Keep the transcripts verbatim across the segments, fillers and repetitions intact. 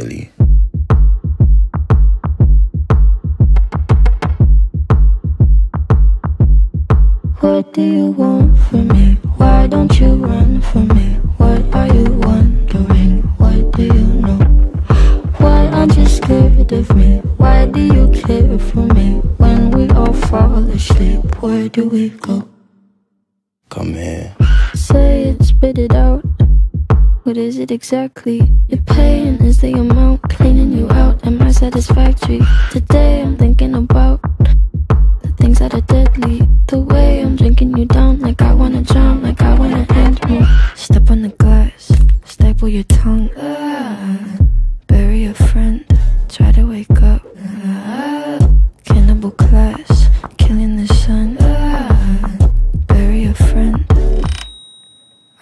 Billie. What do you want from me? Why don't you run from me? What are you wondering? What do you know? Why aren't you scared of me? Why do you care for me? When we all fall asleep, where do we go? Come here. Say it, spit it out. What is it exactly you're paying? Is the amount cleaning you out? Am I satisfactory? Today I'm thinking about the things that are deadly. The way I'm drinking you down, like I wanna drown, like I wanna end more. Step on the glass, staple your tongue, uh, bury a friend, try to wake up, uh, cannibal class, killing the sun, uh, bury a friend.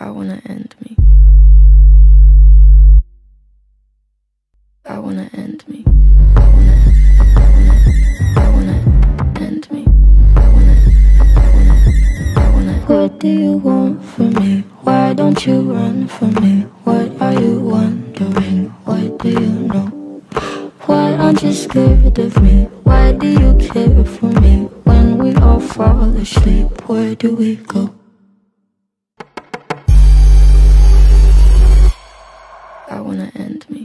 I wanna end me. I wanna end me. I wanna, I wanna, I wanna end me. I wanna, I wanna, I wanna. What do you want from me? Why don't you run from me? What are you wondering? What do you know? Why aren't you scared of me? Why do you care for me? When we all fall asleep, where do we go? I wanna end me.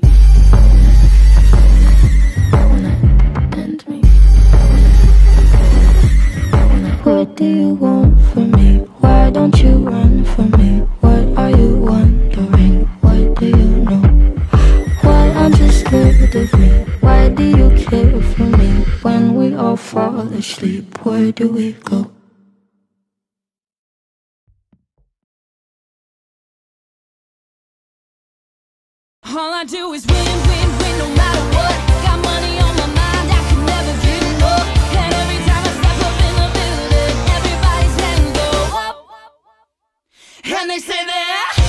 What do you want from me? Why don't you run from me? What are you wondering? What do you know? Why aren't you scared of me? Why do you care for me? When we all fall asleep, where do we go? All I do is win, win, win, no matter what. Got money on my mind, I can never give it up. And every time I step up in the building, everybody's hands go up. And they say that I